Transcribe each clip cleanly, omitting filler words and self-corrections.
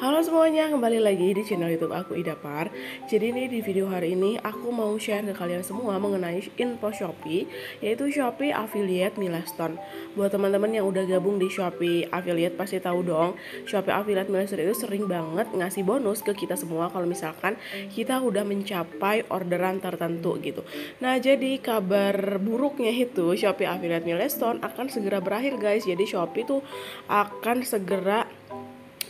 Halo semuanya, kembali lagi di channel YouTube aku, Ida Par. Jadi ini di video hari ini aku mau share ke kalian semua mengenai info Shopee, yaitu Shopee Affiliate Milestone. Buat teman-teman yang udah gabung di Shopee Affiliate pasti tahu dong, Shopee Affiliate Milestone itu sering banget ngasih bonus ke kita semua kalau misalkan kita udah mencapai orderan tertentu gitu. Nah, jadi kabar buruknya itu Shopee Affiliate Milestone akan segera berakhir, guys. Jadi Shopee tuh akan segera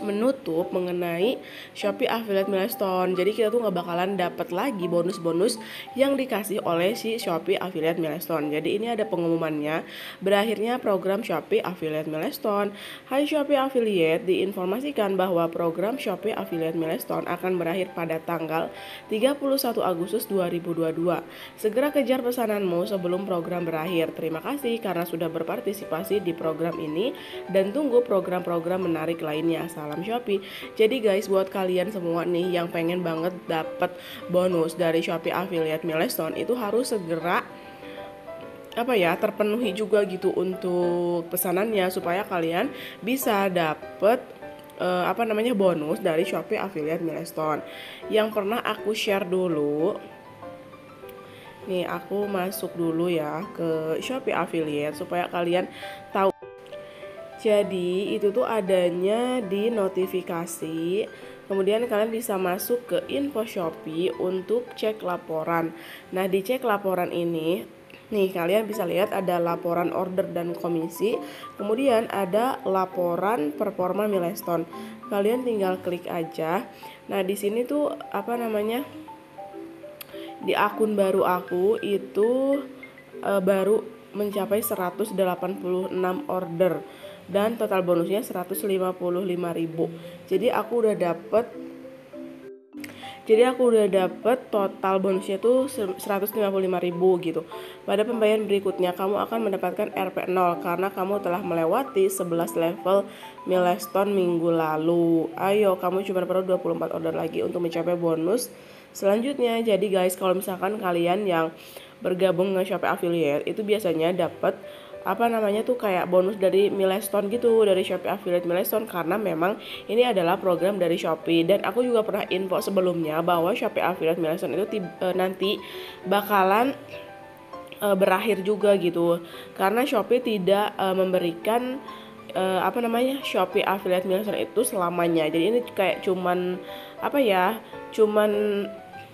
menutup mengenai Shopee Affiliate Milestone. Jadi kita tuh nggak bakalan dapat lagi bonus-bonus yang dikasih oleh si Shopee Affiliate Milestone. Jadi ini ada pengumumannya, berakhirnya program Shopee Affiliate Milestone. Hai Shopee Affiliate, diinformasikan bahwa program Shopee Affiliate Milestone akan berakhir pada tanggal 31 Agustus 2022. Segera kejar pesananmu sebelum program berakhir. Terima kasih karena sudah berpartisipasi di program ini dan tunggu program-program menarik lainnya. Salam Shopee. Jadi guys, buat kalian semua nih yang pengen banget dapat bonus dari Shopee Affiliate Milestone itu harus segera terpenuhi juga gitu untuk pesanannya supaya kalian bisa dapat bonus dari Shopee Affiliate Milestone. Yang pernah aku share dulu. Nih, aku masuk dulu ya ke Shopee Affiliate supaya kalian tahu. Jadi itu tuh adanya di notifikasi, kemudian kalian bisa masuk ke info Shopee untuk cek laporan. Nah, di cek laporan ini, nih kalian bisa lihat ada laporan order dan komisi, kemudian ada laporan performa milestone. Kalian tinggal klik aja. Nah, di sini tuh di akun baru aku itu baru mencapai 186 order. Dan total bonusnya 155.000. Jadi aku udah dapet total bonusnya tuh 155.000 gitu. Pada pembayaran berikutnya kamu akan mendapatkan RP0 karena kamu telah melewati 11 level milestone minggu lalu. Ayo, kamu cuma perlu 24 order lagi untuk mencapai bonus selanjutnya. Jadi guys, kalau misalkan kalian yang bergabung ke Shopee Affiliate itu biasanya dapat bonus dari milestone gitu, dari Shopee Affiliate Milestone, karena memang ini adalah program dari Shopee. Dan aku juga pernah info sebelumnya bahwa Shopee Affiliate Milestone itu nanti bakalan berakhir juga gitu, karena Shopee tidak memberikan Shopee Affiliate Milestone itu selamanya. Jadi ini kayak cuman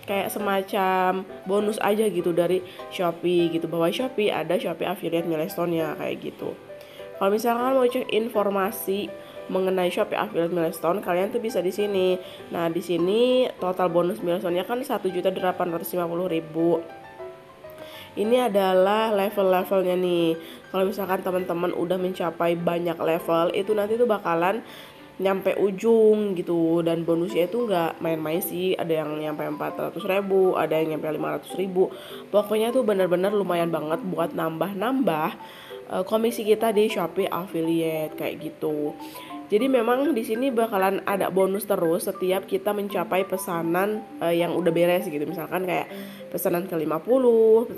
kayak semacam bonus aja gitu dari Shopee gitu, bahwa Shopee ada Shopee Affiliate Milestone-nya kayak gitu. Kalau misalkan mau cek informasi mengenai Shopee Affiliate Milestone, kalian tuh bisa di sini. Nah, di sini total bonus milestone-nya kan 1.850.000. Ini adalah level-levelnya nih. Kalau misalkan teman-teman udah mencapai banyak level, itu nanti tuh bakalan nyampe ujung gitu, dan bonusnya itu nggak main-main sih. Ada yang nyampe 400.000, ada yang nyampe 500.000. Pokoknya tuh bener-bener lumayan banget buat nambah-nambah komisi kita di Shopee Affiliate kayak gitu. Jadi memang di sini bakalan ada bonus terus setiap kita mencapai pesanan yang udah beres gitu. Misalkan kayak pesanan ke-50,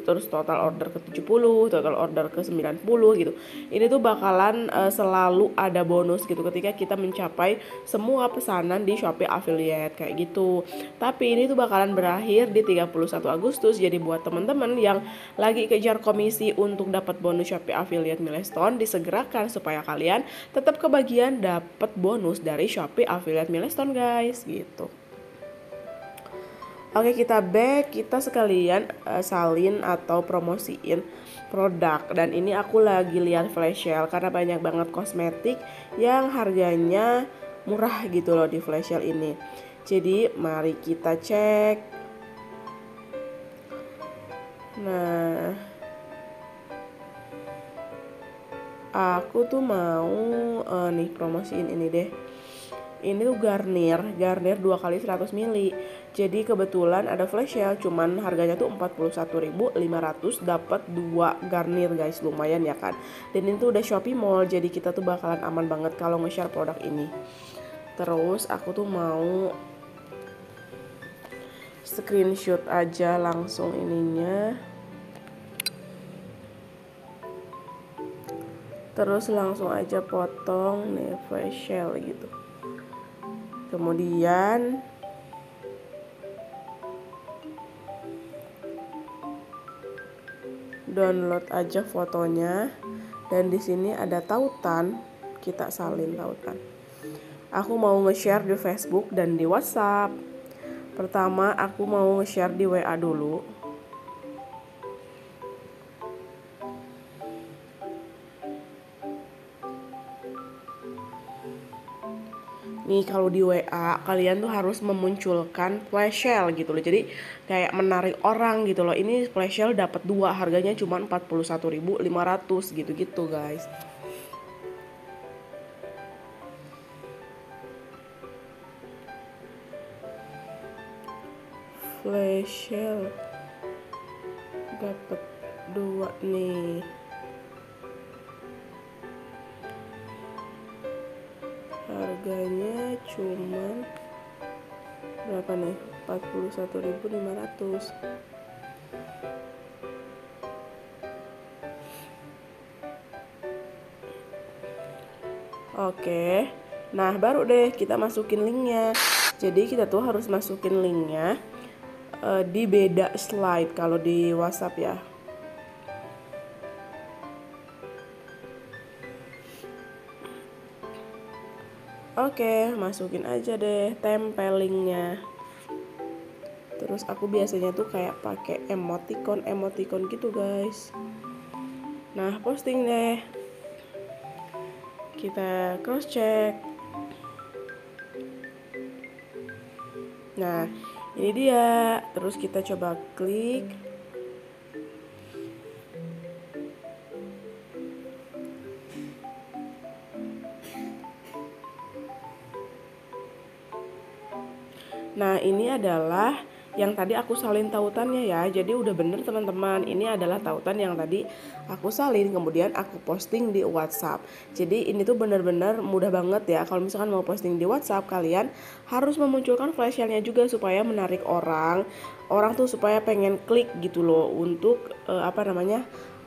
terus total order ke-70, total order ke-90 gitu. Ini tuh bakalan selalu ada bonus gitu ketika kita mencapai semua pesanan di Shopee Affiliate kayak gitu. Tapi ini tuh bakalan berakhir di 31 Agustus. Jadi buat teman-teman yang lagi kejar komisi untuk dapat bonus Shopee Affiliate Milestone, disegerakan supaya kalian tetap kebagian dapat bonus dari Shopee Affiliate Milestone, guys, gitu. Oke, kita sekalian salin atau promosiin produk. Dan ini aku lagi lihat flash sale karena banyak banget kosmetik yang harganya murah gitu loh di flash sale ini. Jadi mari kita cek. Nah, aku tuh mau promosiin ini deh. Ini tuh Garnier 2x100 ml. Jadi kebetulan ada flash sale, cuman harganya tuh 41.500, dapat 2 Garnier, guys. Lumayan ya kan. Dan ini tuh udah Shopee Mall, jadi kita tuh bakalan aman banget kalau nge-share produk ini. Terus aku tuh mau screenshot aja langsung ininya, terus langsung aja potong nih facial gitu. Kemudian download aja fotonya, dan di sini ada tautan, kita salin tautan. Aku mau nge-share di Facebook dan di WhatsApp. Pertama aku mau nge-share di WA dulu. Nih kalau di WA kalian tuh harus memunculkan flash sale gitu loh. Jadi kayak menarik orang gitu loh. Ini flash sale dapat 2, harganya cuma 41.500 gitu-gitu guys. Flash sale dapat 2 nih. Harganya cuman berapa nih? 41.500. Oke. Nah, baru deh kita masukin linknya. Jadi kita tuh harus masukin linknya di beda slide kalau di WhatsApp ya. Oke, masukin aja deh tempelingnya. Terus aku biasanya tuh kayak pakai emoticon gitu guys. Nah, posting deh. Kita cross check. Nah, ini dia. Terus kita coba klik. Nah, ini adalah yang tadi aku salin tautannya ya. Jadi udah bener teman-teman. Ini adalah tautan yang tadi aku salin, kemudian aku posting di WhatsApp. Jadi ini tuh bener-bener mudah banget ya. Kalau misalkan mau posting di WhatsApp, kalian harus memunculkan flash sale-nya juga supaya menarik orang. Orang tuh supaya pengen klik gitu loh untuk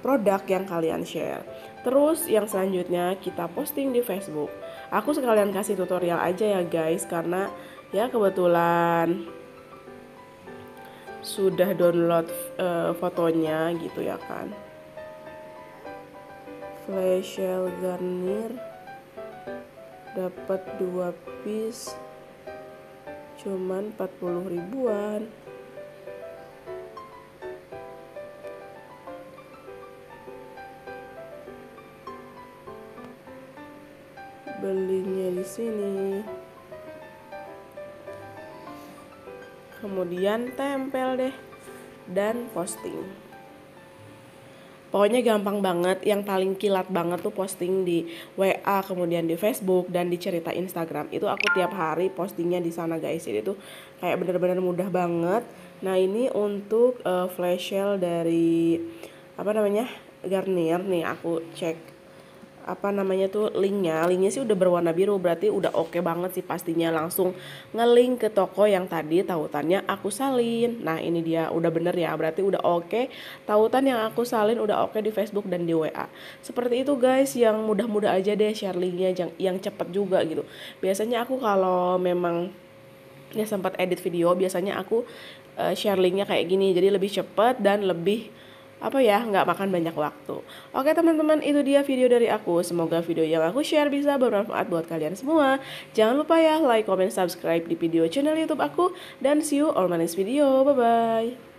produk yang kalian share. Terus yang selanjutnya kita posting di Facebook. Aku sekalian kasih tutorial aja ya guys, karena ya kebetulan sudah download fotonya gitu ya kan. Flash sale Garnier dapat 2 piece cuman 40.000-an. Belinya di sini. Kemudian tempel deh dan posting. Pokoknya gampang banget, yang paling kilat banget tuh posting di WA, kemudian di Facebook dan di cerita Instagram. Itu aku tiap hari postingnya di sana guys. Jadi tuh kayak bener-bener mudah banget. Nah, ini untuk flash sale dari Garnier nih, aku cek linknya sih udah berwarna biru, berarti udah oke banget sih pastinya. Langsung ngelink ke toko yang tadi tautannya aku salin. Nah, ini dia, udah bener ya, berarti udah oke. Tautan yang aku salin udah oke di Facebook dan di WA. Seperti itu guys, yang mudah-mudah aja deh share linknya, yang cepet juga gitu. Biasanya aku kalau memang ya sempat edit video, biasanya aku share linknya kayak gini, jadi lebih cepet dan lebih nggak makan banyak waktu. Oke teman-teman, itu dia video dari aku. Semoga video yang aku share bisa bermanfaat buat kalian semua. Jangan lupa ya like, comment, subscribe di video channel YouTube aku. Dan see you all my next video. Bye-bye.